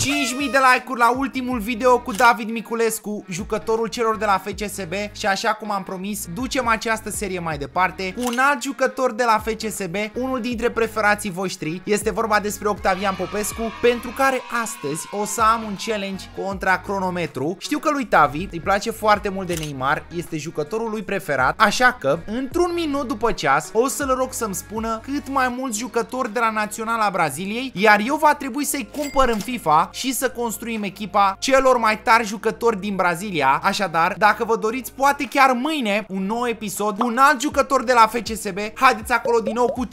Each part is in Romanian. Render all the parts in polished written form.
5.000 de like-uri la ultimul video cu David Miculescu, jucătorul celor de la FCSB, și așa cum am promis, ducem această serie mai departe cu un alt jucător de la FCSB, unul dintre preferații voștri. Este vorba despre Octavian Popescu, pentru care astăzi o să am un challenge contra cronometru. Știu că lui Tavi îi place foarte mult de Neymar, este jucătorul lui preferat, așa că într-un minut după ceas o să-l rog să-mi spună cât mai mulți jucători de la Naționala Braziliei, iar eu va trebui să-i cumpăr în FIFA și să construim echipa celor mai tari jucători din Brazilia. Așadar, dacă vă doriți, poate chiar mâine un nou episod cu un alt jucător de la FCSB. Haideți acolo din nou cu 5.000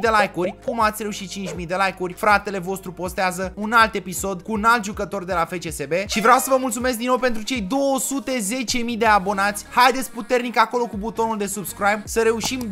de like-uri. Cum ați reușit 5.000 de like-uri? Fratele vostru postează un alt episod cu un alt jucător de la FCSB. Și vreau să vă mulțumesc din nou pentru cei 210.000 de abonați. Haideți puternic acolo cu butonul de subscribe să reușim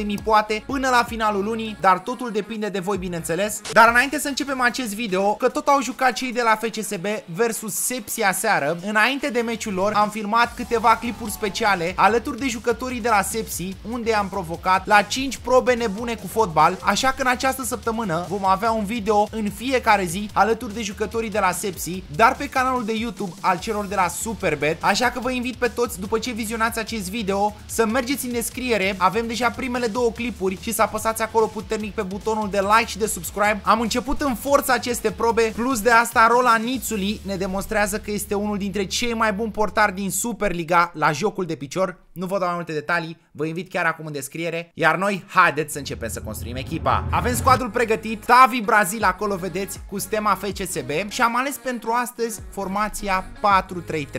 220.000 poate până la finalul lunii, dar totul depinde de voi, bineînțeles. Dar înainte să începem acest video, că tot au jucat cei de la FCSB versus Sepsi aseară, înainte de meciul lor am filmat câteva clipuri speciale alături de jucătorii de la Sepsi, unde am provocat la 5 probe nebune cu fotbal, așa că în această săptămână vom avea un video în fiecare zi alături de jucătorii de la Sepsi, dar pe canalul de YouTube al celor de la Superbet, așa că vă invit pe toți, după ce vizionați acest video, să mergeți în descriere, avem deja primele două clipuri, și să apăsați acolo puternic pe butonul de like și de subscribe. Am început în forță aceste probe, plus de asta rola Nitsuli ne demonstrează că este unul dintre cei mai buni portari din Superliga la jocul de picior. Nu vă dau mai multe detalii, vă invit chiar acum în descriere, iar noi haideți să începem să construim echipa. Avem squadul pregătit, Tavi Brazil acolo vedeți cu stema FCSB și am ales pentru astăzi formația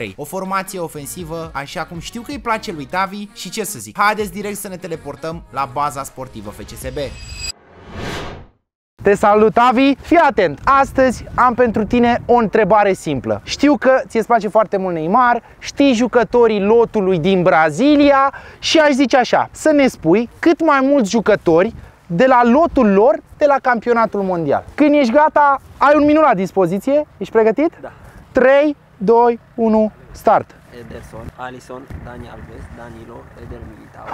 4-3-3, o formație ofensivă, așa cum știu că îi place lui Tavi și ce să zic. Haideți direct să ne teleportăm la baza sportivă FCSB. Te salut, Tavi! Fii atent! Astăzi am pentru tine o întrebare simplă. Știu că ți-ți place foarte mult Neymar, știi jucătorii lotului din Brazilia și aș zice așa, să ne spui cât mai mulți jucători de la lotul lor de la campionatul mondial. Când ești gata, ai un minut la dispoziție. Ești pregătit? Da. 3, 2, 1, start! Ederson, Alisson, Dani Alves, Danilo, Éder Militão.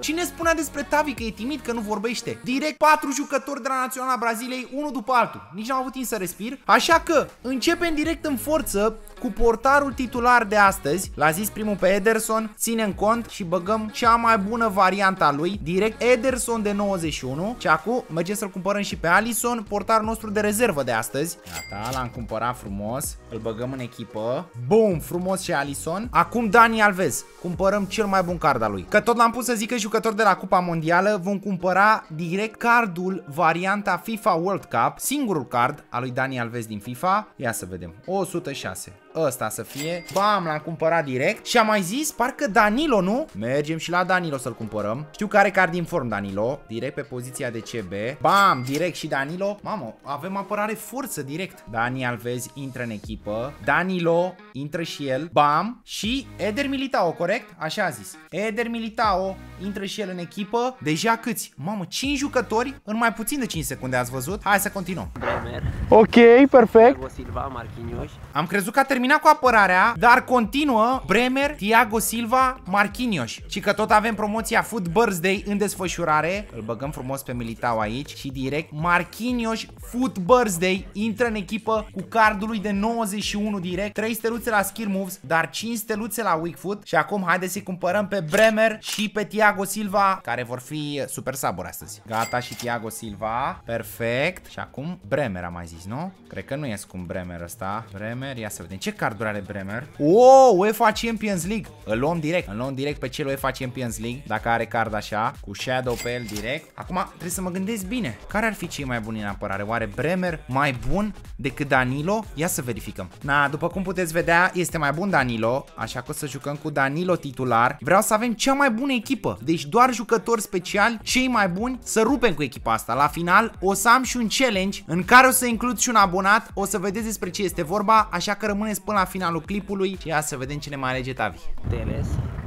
Cine spunea despre Tavi că e timid, că nu vorbește? Direct 4 jucători de la Naționala Braziliei, unul după altul. Nici n-am avut timp să respir. Așa că începem direct în forță cu portarul titular de astăzi. L-a zis primul pe Ederson, ținem cont și băgăm cea mai bună variantă a lui. Direct Ederson de 91. Și acum mergem să-l cumpărăm și pe Alisson, portarul nostru de rezervă de astăzi. Gata, l-am cumpărat frumos. Îl băgăm în echipă. Bum, frumos și Alisson. Acum Dani Alves, cumpărăm cel mai bun card al lui. Că tot l-am pus să zică jucător de la Cupa Mondială, vom cumpăra direct cardul varianta FIFA World Cup, singurul card al lui Dani Alves din FIFA. Ia să vedem, 106. Ăsta să fie. Bam, l-am cumpărat direct. Și am mai zis, parcă Danilo, nu? Mergem și la Danilo să-l cumpărăm. Știu că are card din form Danilo. Direct pe poziția de CB. Bam, direct și Danilo. Mamă, avem apărare forță direct. Dani Alves intră în echipă. Danilo intră și el. Bam. Și Éder Militão, corect? Așa a zis. Éder Militão intră și el în echipă. Deja câți? Mamă, 5 jucători în mai puțin de 5 secunde, ați văzut? Hai să continuăm. Bremer. Ok, perfect. Thiago Silva, Marquinhos. Am crezut că a terminat cu apărarea, dar continuă Bremer, Thiago Silva, Marquinhos. Și că tot avem promoția Food Birthday în desfășurare. Îl băgăm frumos pe Militão aici și direct Marquinhos Food Birthday intră în echipă cu cardul lui de 91 direct. 3 steluțe la Skill Moves, dar 5 steluțe la Weak Foot. Și acum haideți să-i cumpărăm pe Bremer și pe Thiago Silva, care vor fi super saburi astăzi. Gata și Thiago Silva, perfect. Și acum Bremer am mai zis, nu? Cred că nu e scump Bremer ăsta. Bremer, ia să vedem. Ce carduri are Bremer? Wow, UEFA Champions League. Îl luăm direct. Îl luăm direct pe cel UEFA Champions League, dacă are card așa, cu shadow pe el direct. Acum trebuie să mă gândesc bine. Care ar fi cei mai buni în apărare? Oare Bremer mai bun decât Danilo? Ia să verificăm. Na, după cum puteți vedea, este mai bun Danilo, așa că o să jucăm cu Danilo titular. Vreau să avem cea mai bună echipă. Deci doar jucători speciali, cei mai buni, să rupem cu echipa asta. La final o să am și un challenge în care o să includ și un abonat. O să vedeți despre ce este vorba, așa că rămâneți până la finalul clipului și ia să vedem cine mai alege Tavi. Teles.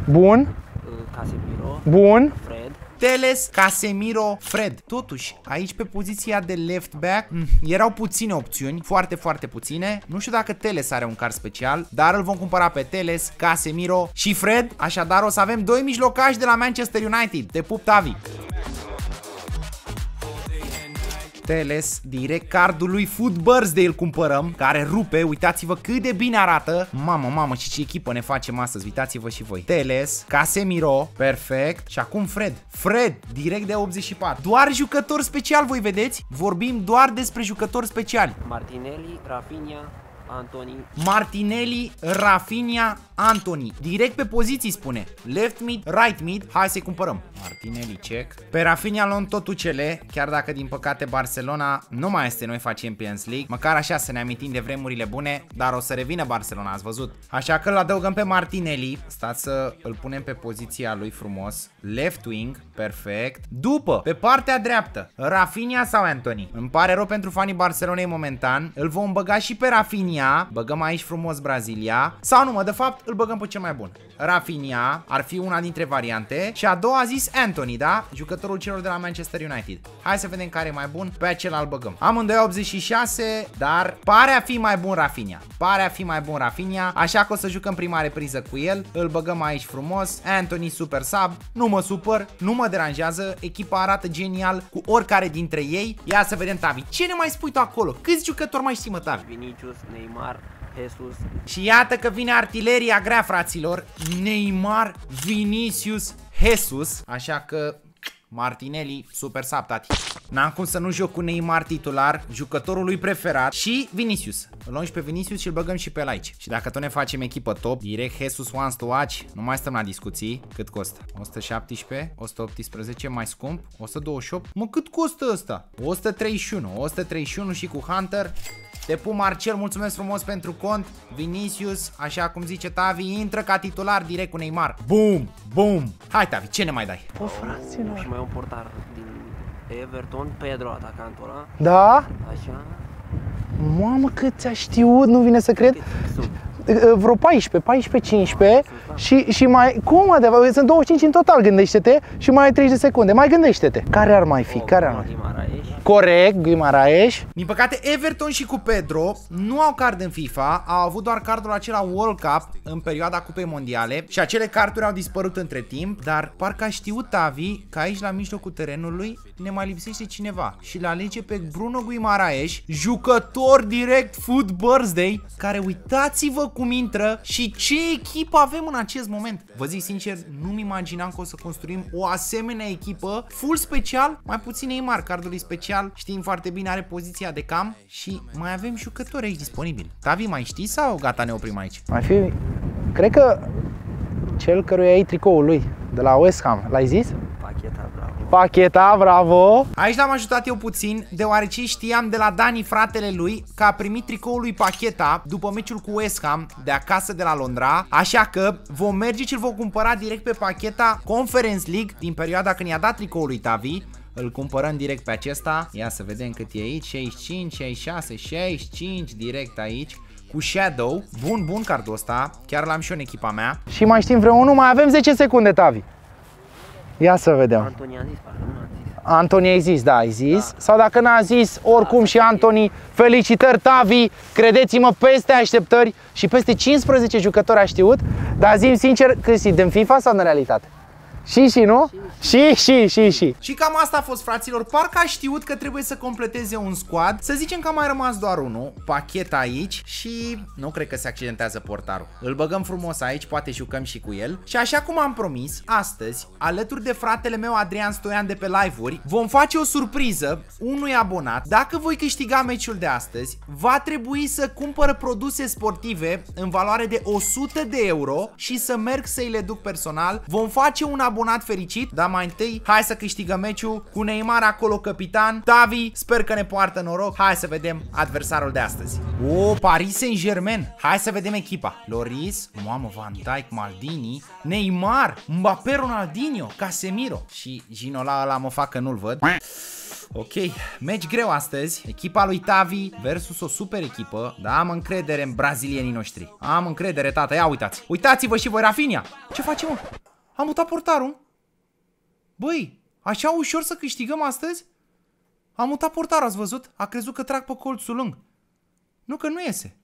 Bun. Casemiro. Bun. Fred. Teles, Casemiro, Fred. Totuși, aici pe poziția de left back erau puține opțiuni, foarte, foarte puține. Nu știu dacă Teles are un card special, dar îl vom cumpăra pe Teles, Casemiro și Fred. Așadar o să avem 2 mijlocași de la Manchester United. Te pup, Tavi! Teles, direct cardul lui Food Birthday îl cumpărăm, care rupe, uitați-vă cât de bine arată. Mamă, mamă, și ce echipă ne facem astăzi, uitați-vă și voi. Teles, Casemiro, perfect. Și acum Fred. Fred, direct de 84. Doar jucător special, voi vedeți? Vorbim doar despre jucători speciali. Martinelli, Rafinha, Antony. Martinelli, Rafinha, Antony. Direct pe poziții spune. Left mid, right mid. Hai să-i cumpărăm. Martinelli check. Pe Rafinha luăm tot UCL, chiar dacă din păcate Barcelona nu mai este în UEFA Champions League. Măcar așa să ne amintim de vremurile bune, dar o să revină Barcelona, ați văzut. Așa că îl adăugăm pe Martinelli. Stați să îl punem pe poziția lui frumos. Left wing, perfect. După, pe partea dreaptă, Rafinha sau Antony. Îmi pare rău pentru fanii Barcelonei momentan. Îl vom băga și pe Rafinha. Băgăm aici frumos Brazilia. Sau nu, mă, de fapt îl băgăm pe cel mai bun. Rafinha ar fi una dintre variante. Și a doua a zis Antony, da? Jucătorul celor de la Manchester United. Hai să vedem care e mai bun, pe acela îl băgăm. Amândoi 86, dar pare a fi mai bun Rafinha. Pare a fi mai bun Rafinha, așa că o să jucăm prima repriză cu el. Îl băgăm aici frumos. Antony super sub, nu mă supăr, nu mă deranjează. Echipa arată genial cu oricare dintre ei. Ia să vedem, Tavi, ce ne mai spui tu acolo? Câți jucători mai știi, mă, Tavi? Vinicius, Neymar, Jesus. Și iată că vine artileria grea, fraților. Neymar, Vinicius, Jesus. Așa că Martinelli, super sub, tati. N-am cum să nu joc cu Neymar titular, jucătorul lui preferat, și Vinicius. Îl luăm și pe Vinicius și îl băgăm și pe Laici. Și dacă tot ne facem echipă top, direct Jesus wants to watch, nu mai stăm la discuții. Cât costă? 117, 118, mai scump, 128. Mă, cât costă ăsta? 131, 131 și cu Hunter. Te pup, Marcel, mulțumesc frumos pentru cont. Vinicius, așa cum zice Tavi, intră ca titular direct cu Neymar. Bum, bum. Hai, Tavi, ce ne mai dai? O, fraților. Și mai un portar din Everton, Pedro, atacantul ăla. Da? Așa. Mamă, cât ți-a știut, nu vine să cred. Vreo 14, 15. Și mai, cum adevărat, sunt 25 în total, gândește-te. Și mai ai 30 de secunde, mai gândește-te. Care ar mai fi, care ar mai fi? Corect, Guimarães. Din păcate, Everton și cu Pedro nu au card în FIFA, au avut doar cardul acela World Cup în perioada Cupei Mondiale și acele carduri au dispărut între timp, dar parcă a știut Tavi că aici la mijlocul terenului ne mai lipsește cineva și le alege pe Bruno Guimarães, jucător direct Food Birthday, care uitați-vă cum intră și ce echipă avem în acest moment. Vă zic sincer, nu-mi imaginam că o să construim o asemenea echipă full special, mai puțin Neymar, cardul special. Știm foarte bine, are poziția de cam. Și mai avem jucători aici disponibili. Tavi, mai știi sau gata, ne oprim aici? Mai fi, cred că cel căruia ai tricoul lui de la West Ham, l-ai zis? Paqueta, bravo. Paqueta, bravo. Aici l-am ajutat eu puțin, deoarece știam de la Dani, fratele lui, că a primit tricoul lui Paqueta după meciul cu West Ham de acasă, de la Londra. Așa că vom merge și îl vom cumpăra direct pe Paqueta Conference League din perioada când i-a dat tricoul lui Tavi. Îl cumpărăm direct pe acesta. Ia să vedem cât e aici. 65, 66, 65 direct aici. Cu Shadow. Bun, bun cardul ăsta. Chiar l-am și eu în echipa mea. Și mai știm vreunul. Mai avem 10 secunde, Tavi. Ia să vedem. Antony a zis, parcă nu a zis. Antony a zis, da, ai zis. Da. Sau dacă n-a zis, oricum da, și Antony. Felicitări, Tavi. Credeți-mă, peste așteptări. Și peste 15 jucători a știut. Dar zi-mi sincer, câți din FIFA sau în realitate? Și, nu? Și. Și cam asta a fost, fraților. Parcă a știut că trebuie să completeze un squad. Să zicem că a mai rămas doar unul, Paqueta aici. Și nu cred că se accidentează portarul. Îl băgăm frumos aici, poate jucăm și cu el. Și așa cum am promis, astăzi, alături de fratele meu Adrian Stoian de pe live-uri, vom face o surpriză unui abonat. Dacă voi câștiga meciul de astăzi, va trebui să cumpără produse sportive în valoare de 100 de euro și să merg să-i le duc personal. Vom face un abonat fericit, dar mai întâi hai să câștigăm meciul cu Neymar acolo capitan. Tavi, sper că ne poartă noroc. Hai să vedem adversarul de astăzi. O, Paris Saint-Germain. Hai să vedem echipa. Loris, mamă, Van Dijk, Maldini, Neymar, Mbappé, Ronaldinho, Casemiro și Ginola ăla mă fac că nu-l văd. Ok, meci greu astăzi. Echipa lui Tavi versus o super echipă. Dar am încredere în brazilienii noștri. Am încredere, tata, ia uitați. Uitați-vă și voi, Rafinha. Ce facem, mă? Am mutat portarul? Băi, așa ușor să câștigăm astăzi? Am mutat portarul, ați văzut? A crezut că trag pe colțul lung. Nu, că nu iese.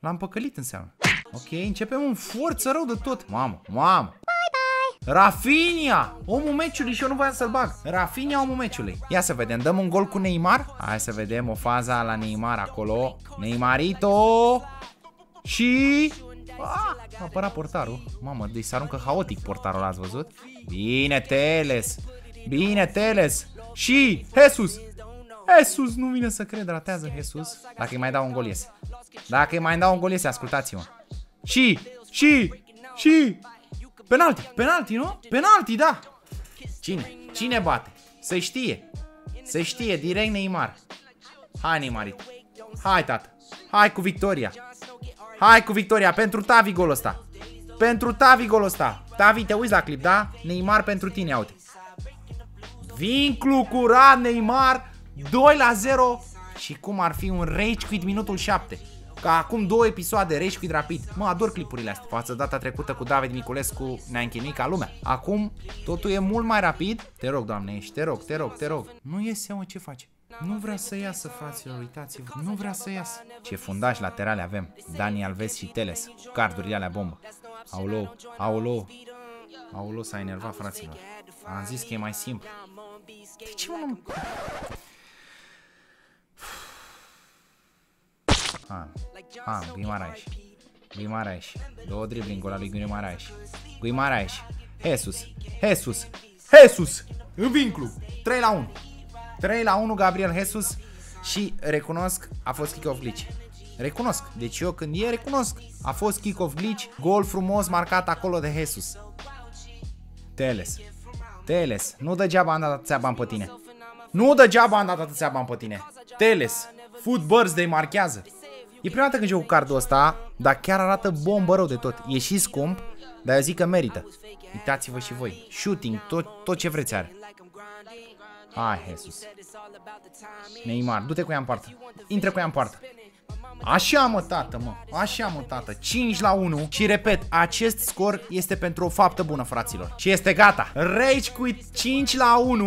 L-am păcălit, înseamnă. Ok, începem în forță rău de tot. Mamă, mamă. Bye, bye. Rafinha, omul meciului, și eu nu voiam să-l bag. Rafinha, omul meciului. Ia să vedem, dăm un gol cu Neymar. Hai să vedem o faza la Neymar acolo. Neymarito. Și... a apărat portarul. Mamă, deci se aruncă haotic portarul, ați văzut? Bine, Teles. Bine, Teles. Și Jesus. Jesus, nu vine să cred, ratează Jesus. Dacă îi mai dau un gol, iese. Dacă îi mai dau un gol, iese, ascultați-mă. Și penalti, penalti, nu? Penalti, da. Cine bate? Se știe. Se știe, direct Neymar. Hai, Neymarito. Hai, tată. Hai cu victoria. Hai cu victoria, pentru Tavi golul ăsta. Pentru Tavi golul ăsta. Tavi, te uiți la clip, da? Neymar pentru tine, uite. Vinclu curat, Neymar. 2-0. Și cum ar fi un rage quit minutul 7. Ca acum 2 episoade, rage quit rapid. Mă, ador clipurile astea. Față data trecută cu David Miculescu ne-a închinuit ca lumea. Acum totul e mult mai rapid. Te rog, Doamne, ești, te rog. Nu iese, mă, ce face? Nu vrea să iasă, fraților, uitați-vă. Nu vrea să iasă. Ce fundași laterale avem. Dani Alves și Teles. Cardurile alea bombă. Aolo, s-a enervat, fraților. Am zis că e mai simplu. De ce mă... Guimarães. Două dribbling-ul lui Guimarães. Jesus. În vinclu. 3-1. 3-1 Gabriel Jesus. Și recunosc, a fost kick-off glitch. Recunosc, deci eu când e recunosc. A fost kick-off glitch, gol frumos marcat acolo de Jesus. Teles, nu degeaba am dat atâția bani pe tine. Teles, Food Birthday marchează. E prima dată când joc cu cardul ăsta, dar chiar arată bombă rău de tot. E și scump, dar eu zic că merită. Uitați-vă și voi. Shooting, tot ce vreți are. Hai, Jesus. Neymar, du-te cu ea în poartă. Intră cu ea în poartă. Așa, mă, tată, mă. 5-1. Și repet, acest scor este pentru o faptă bună, fraților. Și este gata. Rage quit,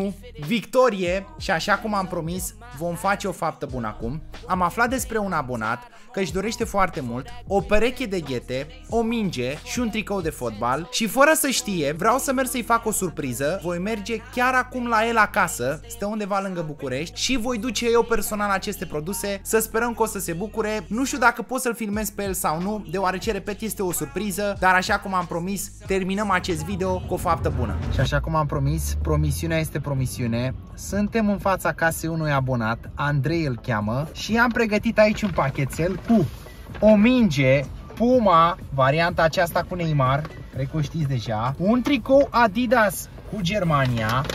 5-1. Victorie. Și așa cum am promis, vom face o faptă bună acum. Am aflat despre un abonat că își dorește foarte mult o pereche de ghete, o minge și un tricou de fotbal. Și fără să știe, vreau să merg să-i fac o surpriză. Voi merge chiar acum la el acasă. Stă undeva lângă București. Și voi duce eu personal aceste produse. Să sperăm că o să se bucure. Nu știu dacă pot să-l filmez pe el sau nu, deoarece, repet, este o surpriză. Dar așa cum am promis, terminăm acest video cu o faptă bună. Și așa cum am promis, promisiunea este promisiune. Suntem în fața casei unui abonat, Andrei îl cheamă. Și am pregătit aici un pachetel cu o minge Puma, varianta aceasta cu Neymar, cred că o știți deja. Un tricou Adidas cu Germania.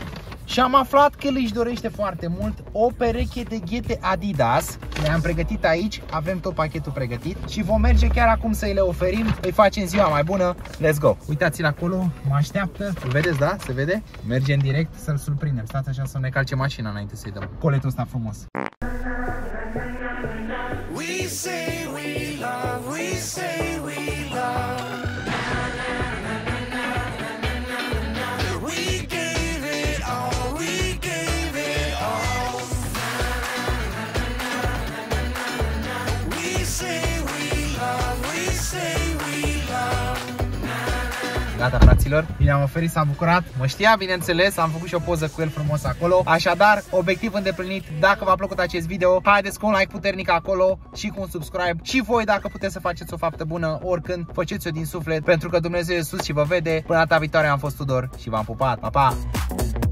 Și am aflat că el își dorește foarte mult o pereche de ghete Adidas. Le-am pregătit aici, avem tot pachetul pregătit și vom merge chiar acum să-i le oferim. Îi facem ziua mai bună, let's go! Uitați-l acolo, mă așteaptă, îl vedeți, da? Se vede? Mergem direct să-l surprindem, stați așa să ne calce mașina înainte să-i dăm coletul ăsta frumos. Gata, fraților, i-am oferit, s-a bucurat, mă știa, bineînțeles, am făcut și o poză cu el frumos acolo. Așadar, obiectiv îndeplinit. Dacă v-a plăcut acest video, haideți cu un like puternic acolo și cu un subscribe. Și voi, dacă puteți să faceți o faptă bună, oricând, faceți-o din suflet, pentru că Dumnezeu e sus și vă vede. Până data viitoare, am fost Tudor și v-am pupat, pa, pa!